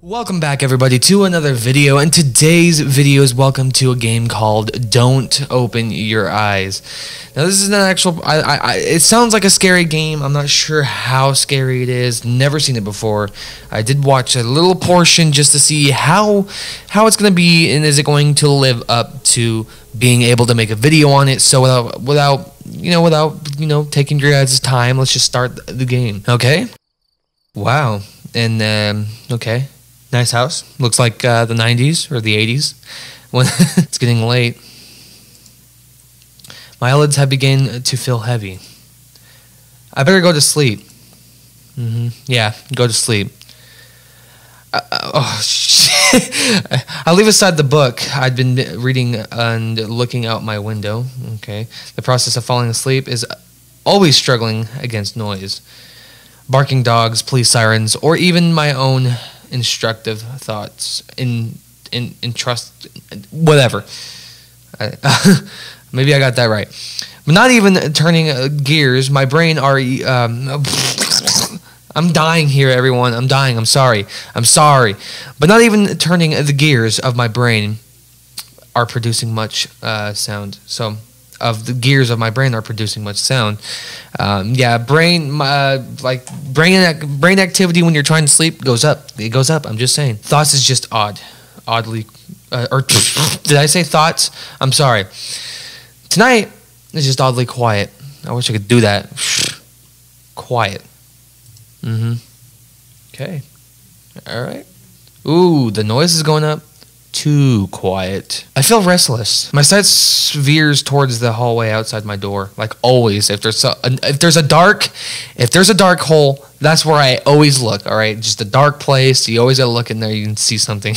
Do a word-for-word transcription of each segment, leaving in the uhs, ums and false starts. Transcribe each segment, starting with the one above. Welcome back everybody to another video, and today's video is welcome to a game called Don't Open Your Eyes. Now this is an actual, I, I, I, it sounds like a scary game. I'm not sure how scary it is, never seen it before. I did watch a little portion just to see how, how it's going to be and is it going to live up to being able to make a video on it. So without, without you know, without, you know, taking your guys' time, let's just start the game. Okay? Wow. And, um, okay. Nice house. Looks like uh, the nineties or the eighties. When it's getting late. My eyelids have begun to feel heavy. I better go to sleep. Mm-hmm. Yeah, go to sleep. Uh, oh, shit. I leave aside the book I'd been reading and looking out my window. Okay. The process of falling asleep is always struggling against noise. Barking dogs, police sirens, or even my own instructive thoughts in in, in trust, whatever. I, uh, maybe I got that right, but not even turning uh, gears. My brain already. Um, I'm dying here, everyone. I'm dying. I'm sorry. I'm sorry, but not even turning the gears of my brain are producing much uh, sound. So, of the gears of my brain are producing much sound. Um, yeah, brain, uh, like brain, ac brain activity when you're trying to sleep goes up. It goes up. I'm just saying. Thoughts is just odd, oddly, uh, or did I say thoughts? I'm sorry. Tonight is just oddly quiet. I wish I could do that. Quiet. Mm-hmm. Okay. All right. Ooh, the noise is going up. Too quiet. I feel restless. My sight veers towards the hallway outside my door. Like always, if there's a, if there's a dark, if there's a dark hole, that's where I always look. All right, just a dark place. You always gotta look in there. You can see something.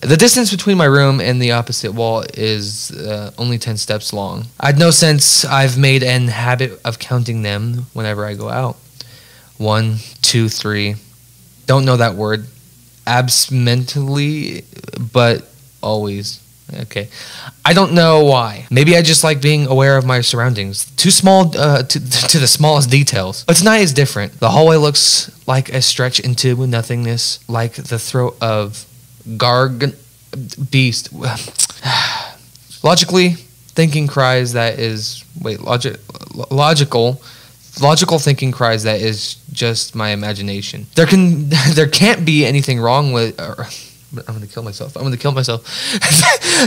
The distance between my room and the opposite wall is uh, only ten steps long. I'd no sense. I've made an habit of counting them whenever I go out. One, two, three. Don't know that word. Absently, but always. Okay, I don't know why. Maybe I just like being aware of my surroundings, too small uh, to, to the smallest details. But tonight is different. The hallway looks like a stretch into nothingness, like the throat of gargan beast. Logically thinking cries that is wait logic logical. Logical thinking cries that is just my imagination. There can, there can't be anything wrong with. Or, I'm gonna kill myself. I'm gonna kill myself.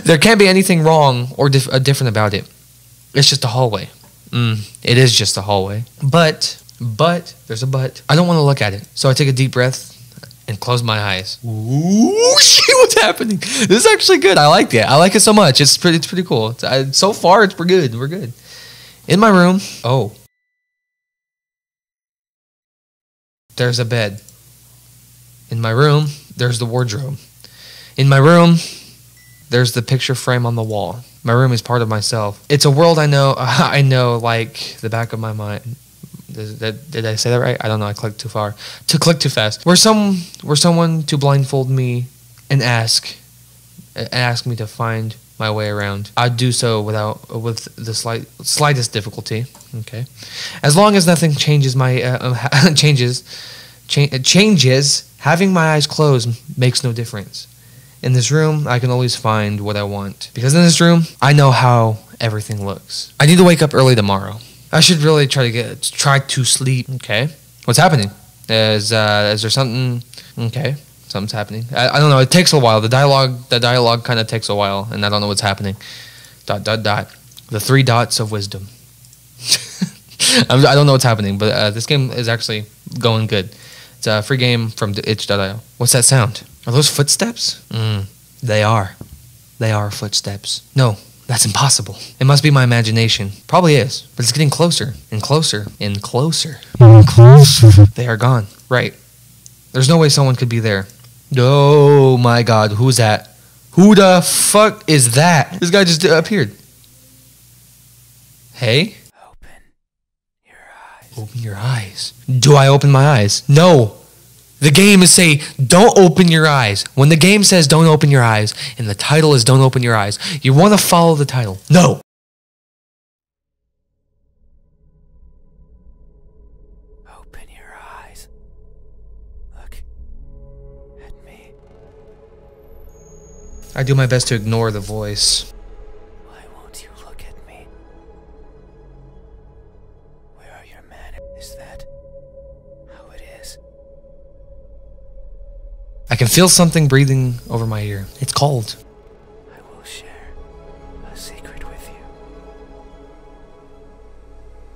There can't be anything wrong or dif different about it. It's just a hallway. Mm, it is just a hallway. But, but there's a but. I don't want to look at it, so I take a deep breath and close my eyes. Ooh, shit, what's happening? This is actually good. I liked it. I like it so much. It's pretty. It's pretty cool. It's, I, so far, it's we're good. We're good. In my room. Oh. There's a bed. In my room, there's the wardrobe. In my room, there's the picture frame on the wall. My room is part of myself. It's a world I know, I know like the back of my mind. Did, that, did I say that right? I don't know, I clicked too far. To click too fast. Where some, where someone to blindfold me and ask, ask me to find my way around. I'd do so without, with the slight, slightest difficulty. Okay, as long as nothing changes my uh, changes, cha changes. Having my eyes closed makes no difference. In this room, I can always find what I want because in this room, I know how everything looks. I need to wake up early tomorrow. I should really try to get try to sleep. Okay, what's happening? Is uh, is there something? Okay. Something's happening. I, I don't know. It takes a while. The dialogue, the dialogue kind of takes a while, and I don't know what's happening. Dot, dot, dot. The three dots of wisdom. I don't know what's happening, but uh, this game is actually going good. It's a free game from itch dot i o. What's that sound? Are those footsteps? Mm, they are. They are footsteps. No, that's impossible. It must be my imagination. Probably is, but it's getting closer and closer and closer. And closer. They are gone. Right. There's no way someone could be there. Oh my god, who's that? Who the fuck is that? This guy just appeared. Hey? Open your eyes. Open your eyes. Do I open my eyes? No. The game is say, don't open your eyes. When the game says don't open your eyes, and the title is don't open your eyes, you want to follow the title. No. Open your eyes. Look at me. I do my best to ignore the voice. Why won't you look at me? Where are your manners? Is that how it is? I can feel something breathing over my ear. It's cold. I will share a secret with you.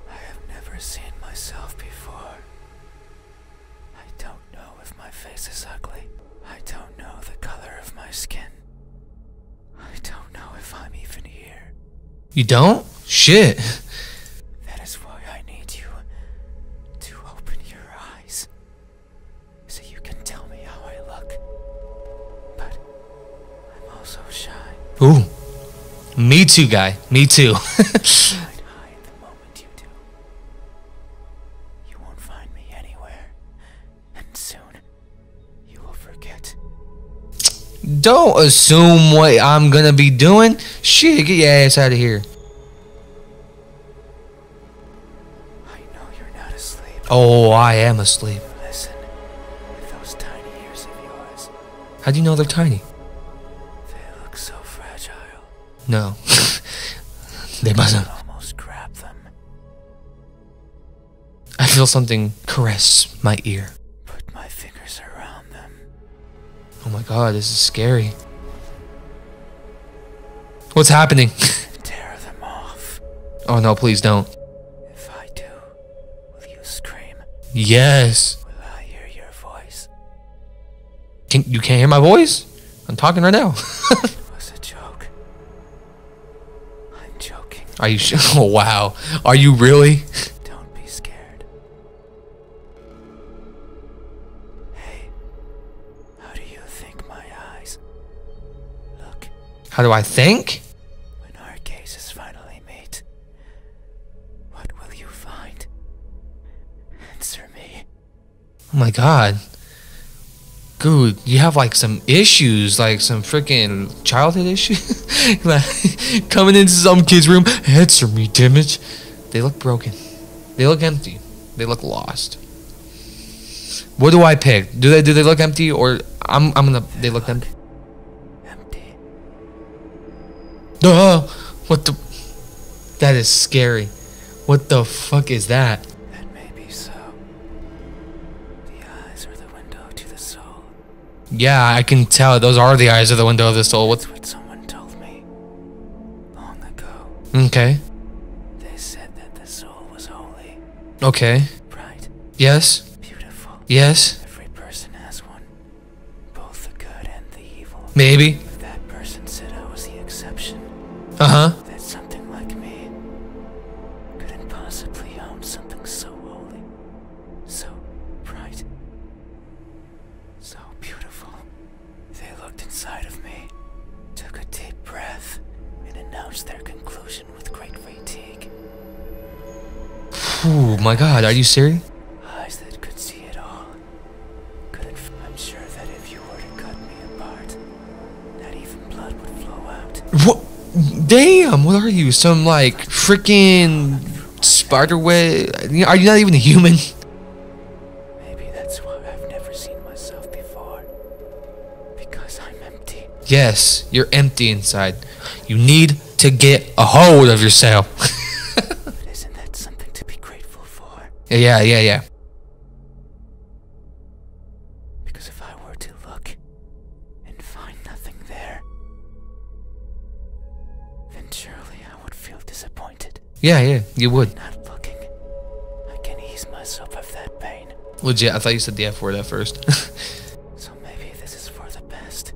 I have never seen myself before. I don't know if my face is ugly. I don't know the color of my skin. I don't know if I'm even here. You don't? Shit. That is why I need you to open your eyes, so you can tell me how I look. But I'm also shy. Ooh. Me too, guy. Me too. Don't assume what I'm gonna be doing. Shit, get your ass out of here. I know you're not asleep. Oh, I am asleep. Listen, with those tiny ears of yours. How do you know they're tiny? They look so fragile. No. They mustn't. I almost grab them. I feel something caress my ear. Put my fingers around them. Oh my god, this is scary. What's happening? Tear them off. Oh no, please don't. If I do, will you scream? Yes. Will I hear your voice? Can, you can't hear my voice? I'm talking right now. It was a joke. I'm joking. Are you sure? Oh wow. Are you really? Don't be scared. How do I think? When our cases finally meet, what will you find? Answer me. Oh my god. Dude, you have like some issues, like some freaking childhood issues. Like coming into some kid's room, answer me, damn it. They look broken. They look empty. They look lost. What do I pick? Do they do they look empty or I'm I'm gonna they, they look, look empty? No, what the? That is scary. What the fuck is that? That may be so. The eyes are the window to the soul. Yeah, I can tell. Those are the eyes of the window of the soul. What's what someone told me long ago. Okay. They said that the soul was holy. Okay. Bright. Yes. Beautiful. Yes. Every person has one, both the good and the evil. Maybe. Uh huh. That something like me couldn't possibly own something so holy, so bright, so beautiful. They looked inside of me, took a deep breath, and announced their conclusion with great fatigue. Oh my God! Are you serious? Eyes that could see it all. Couldn't. F I'm sure that if you were to cut me apart, not even blood would flow out. What? Damn, what are you? Some like freaking spider web? Are you not even a human? Maybe that's why I've never seen myself before. Because I'm empty. Yes, you're empty inside. You need to get a hold of yourself. But isn't that something to be grateful for? Yeah, yeah, yeah. Because if I were to look and find nothing there, then surely I would feel disappointed. Yeah, yeah, you would. Not looking, I can ease myself of that pain. Legit, I thought you said the F word at first. So maybe this is for the best.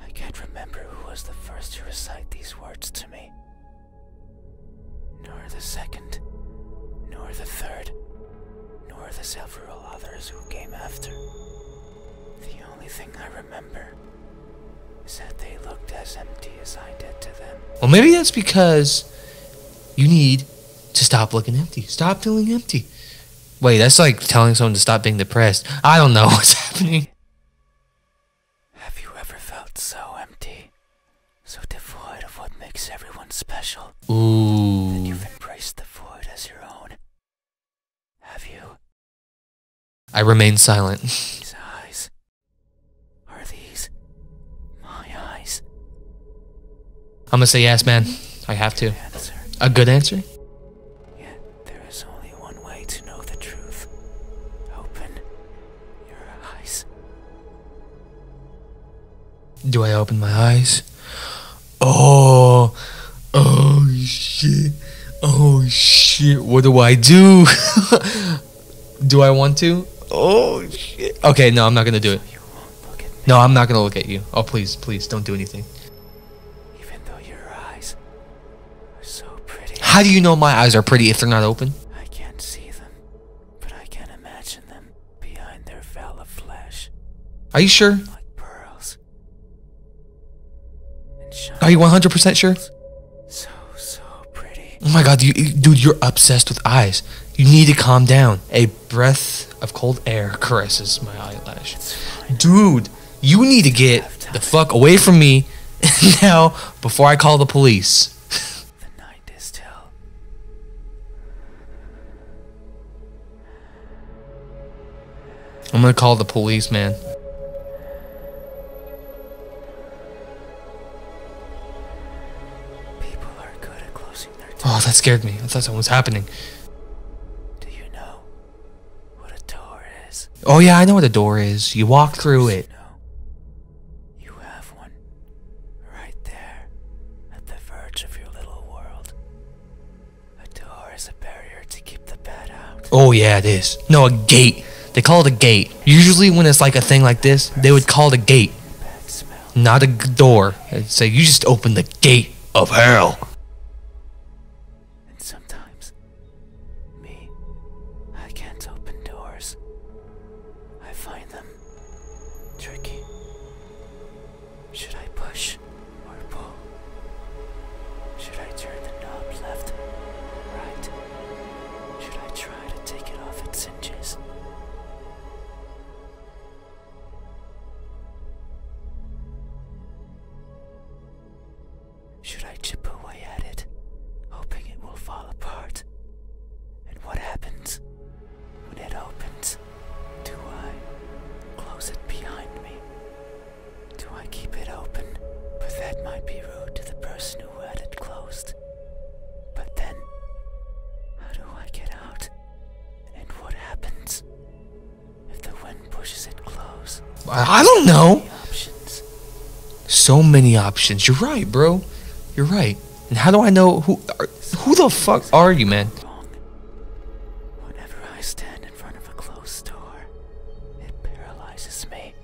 I can't remember who was the first to recite these words to me. Nor the second, nor the third, nor the several others who came after. The only thing I remember is that they looked as empty as I did to them. Well, maybe that's because you need to stop looking empty. Stop feeling empty. Wait, that's like telling someone to stop being depressed. I don't know what's happening. Have you ever felt so empty? So devoid of what makes everyone special? Ooh. That you've embraced the void as your own? Have you? I remain silent. These eyes. Are these I'm gonna say yes, man. I have to. Answer. A good answer? Yeah, there is only one way to know the truth. Open your eyes. Do I open my eyes? Oh, oh shit. Oh shit. What do I do? Do I want to? Oh shit. Okay, no, I'm not gonna do it. You won't look at me. No, I'm not gonna look at you. Oh, please, please, don't do anything. How do you know my eyes are pretty if they're not open? I can't see them, but I can imagine them behind their veil of flesh. Are you sure? Like pearls. Are you one hundred percent sure? So, so pretty. Oh my god, you, dude, you're obsessed with eyes. You need to calm down. A breath of cold air caresses my eyelash. Dude, you need to get the fuck away from me now before I call the police. I'm gonna call the police, man. People are good at closing their doors. Oh, that scared me. I thought something was happening. Do you know what a door is? Oh yeah, I know what a door is. You walk through it. No. You have one right there at the verge of your little world. A door is a barrier to keep the bad out. Oh yeah, it is. No, a gate. They call it a gate. Usually when it's like a thing like this, they would call it a gate, not a door. They'd say, you just open the gate of hell. And sometimes, me, I can't open doors. I find them tricky. Should I push or pull? Should I turn the knob left, right? Should I try to take it off its hinges? Should I chip away at it, hoping it will fall apart? And what happens when it opens? Do I close it behind me? Do I keep it open? But that might be rude to the person who had it closed. But then, how do I get out? And what happens if the wind pushes it close? I don't know. So many options. You're right, bro. You're right. And how do I know who are, who the fuck are you, man? Whenever I stand in front of a closed door, it paralyzes me.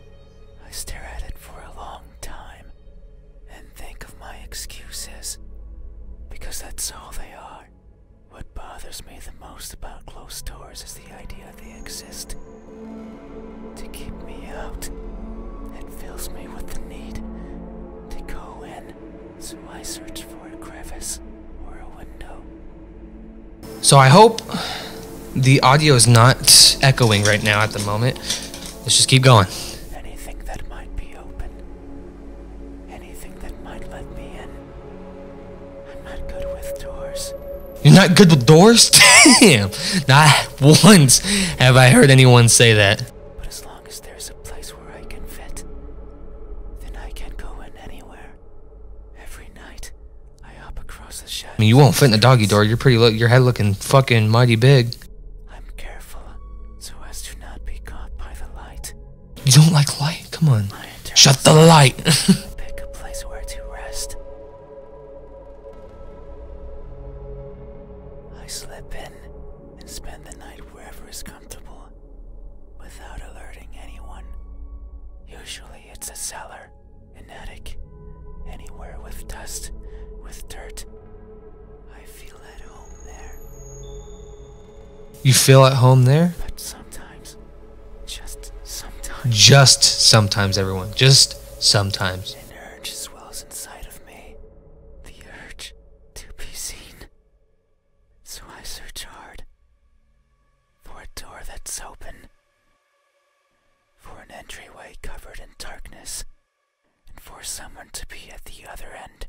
I stare at it for a long time and think of my excuses, because that's all they are. What bothers me the most about closed doors is the idea they exist to keep me out. It fills me with the need to go in. So I search for a crevice or a window. So I hope the audio is not echoing right now at the moment. Let's just keep going. Anything that might be open. Anything that might let me in. I'm not good with doors. You're not good with doors? Damn. Not once have I heard anyone say that. But as long as there's a place where I can fit, then I can go in anywhere. Every night, I hop across the shadows. I mean, you won't fit in the doggy door. You're pretty. Look, your head looking fucking mighty big. I'm careful so as to not be caught by the light. You don't like light? Come on. Shut the light. Pick a place where to rest. I slip in and spend the night wherever is comfortable, without alerting anyone. Usually, it's a cellar, an attic. Anywhere with dust, with dirt. I feel at home there. You feel at home there? But sometimes, just sometimes. Just sometimes, everyone. Just sometimes. An urge swells inside of me. The urge to be seen. So I search hard. For a door that's open. For an entryway covered in darkness. For someone to be at the other end,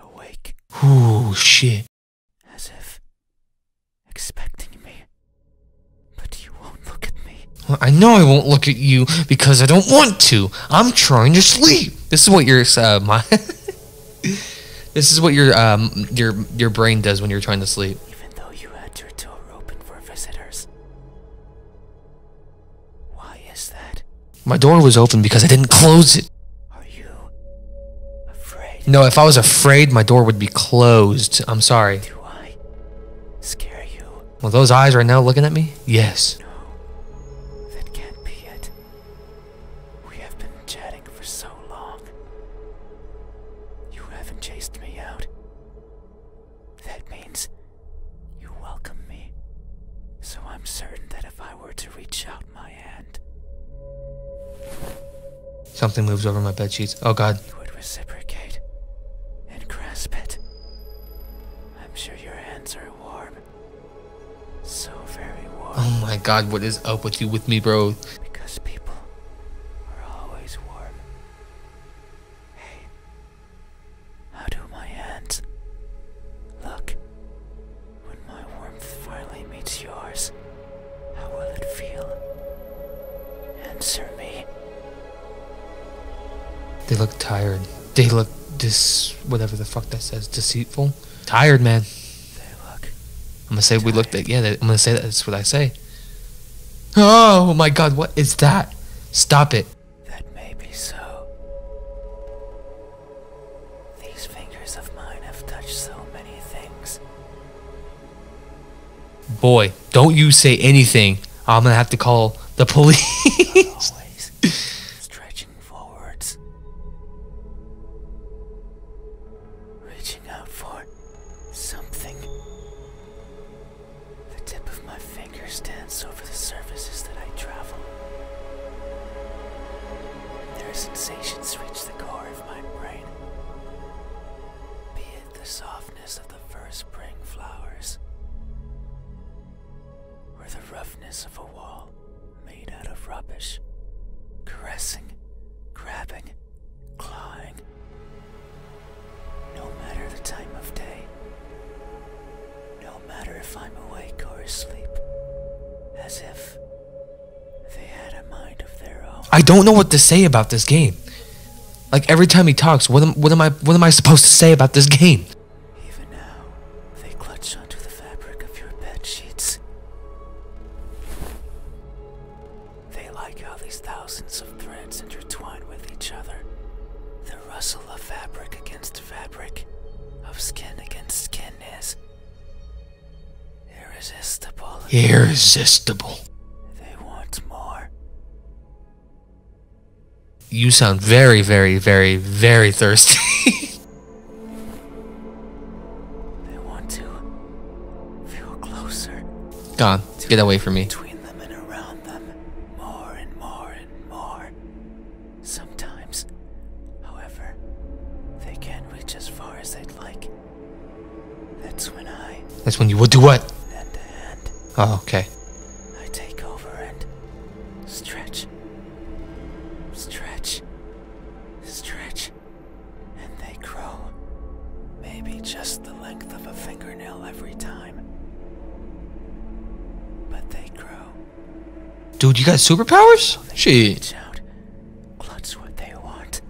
awake. Ooh, shit. As if expecting me. But you won't look at me. Well, I know I won't look at you because I don't want to. I'm trying to sleep. This is what your uh, my This is what your um your your brain does when you're trying to sleep. Even though you had your door open for visitors. Why is that? My door was open because I didn't close it. Are you afraid? No, if I was afraid, my door would be closed. I'm sorry. Do I scare you? Well, those eyes right now looking at me? Yes. No. That can't be it. We have been chatting for so long. You haven't chased me out. That means you welcome me. So I'm certain that if I were to reach out my hand, something moves over my bed sheets. Oh God. You would reciprocate and grasp it. I'm sure your hands are warm. So very warm. Oh my God, what is up with you with me, bro? Because people are always warm. Hey, how do my hands look when my warmth finally meets yours? How will it feel? Answer me. They look tired. They look dis... whatever the fuck that says. Deceitful? Tired, man. I'm gonna say we looked at, yeah, I'm gonna say that, that's what I say. Oh my God, what is that? Stop it. That may be so. These fingers of mine have touched so many things. Boy, don't you say anything. I'm gonna have to call the police. Always stretching forwards. Reaching out for something. Tip of my fingers dance over the surfaces that I travel. Their sensations reach the core of my brain. Be it the softness of the first spring flowers, or the roughness of a wall made out of rubbish. Caressing, grabbing, clawing. No matter the time of day, no matter if I'm awake or asleep, as if they had a mind of their own. I don't know what to say about this game. Like every time he talks, what am, what am I what am I supposed to say about this game? Even now, they clutch onto the fabric of your bed sheets. They like how these thousands of threads intertwine with each other. The rustle of fabric against fabric, of skin against skin is irresistible. Irresistible. They want more. You sound very, very, very, very thirsty. They want to feel closer. Gone. Get away from me. Between them and around them, more and more and more. Sometimes, however, they can't reach as far as they'd like. That's when I. That's when you would do what? Oh, okay. I take over and stretch, stretch, stretch, and they grow. Maybe just the length of a fingernail every time. But they grow. Dude, you got superpowers? Shit. Clutch what they want.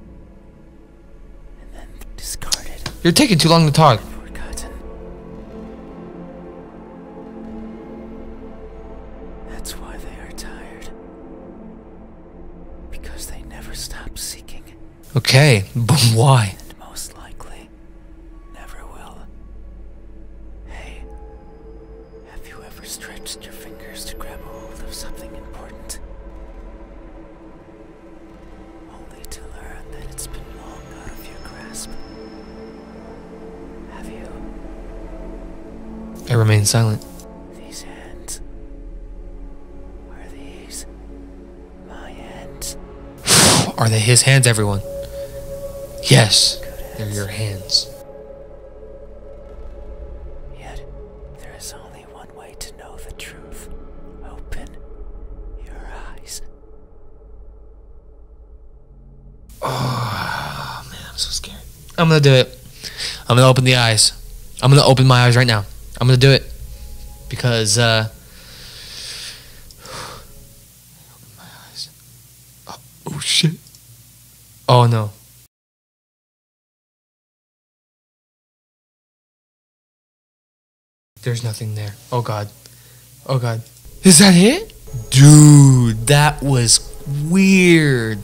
And then discard it. You're taking too long to talk. Okay, but why? And most likely, never will. Hey, have you ever stretched your fingers to grab hold of something important? Only to learn that it's been long out of your grasp. Have you? I remain silent. These hands. Are these my hands? Are they his hands, everyone? Yes, they're your hands. Yet, there is only one way to know the truth. Open your eyes. Oh, man, I'm so scared. I'm gonna do it. I'm gonna open the eyes. I'm gonna open my eyes right now. I'm gonna do it. Because, uh... I open my eyes. Oh, oh shit. Oh, no. There's nothing there. Oh god. Oh god. Is that it? Dude, that was weird.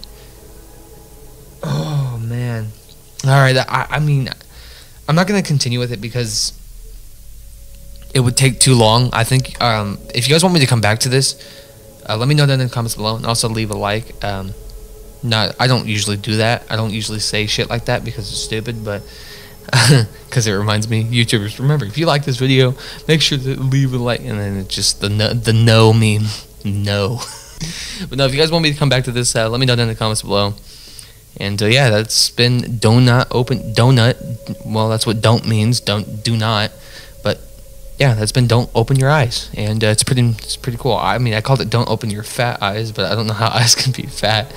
Oh man. Alright, I, I mean, I'm not going to continue with it because it would take too long. I think um, if you guys want me to come back to this, uh, let me know down in the comments below, and also leave a like. Um, not, I don't usually do that. I don't usually say shit like that because it's stupid, but because it reminds me, YouTubers, remember, if you like this video, make sure to leave a like, and then it's just the no, the no meme. No. But no, if you guys want me to come back to this, uh, let me know down in the comments below. And uh, yeah, that's been donut open donut. Well, that's what don't means. Don't do not. But yeah, that's been don't open your eyes, and uh, it's pretty it's pretty cool. I mean, I called it don't open your fat eyes, but I don't know how eyes can be fat.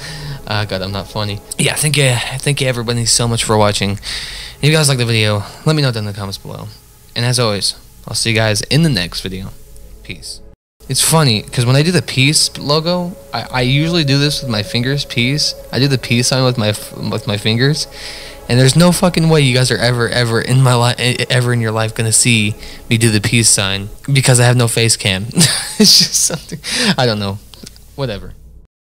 Uh, God, I'm not funny. Yeah, thank you, thank you everybody so much for watching. If you guys like the video, let me know down in the comments below. And as always, I'll see you guys in the next video. Peace. It's funny because when I do the peace logo, I, I usually do this with my fingers. Peace. I do the peace sign with my f with my fingers, and there's no fucking way you guys are ever, ever in my life, ever in your life, gonna see me do the peace sign because I have no face cam. It's just something I don't know. Whatever.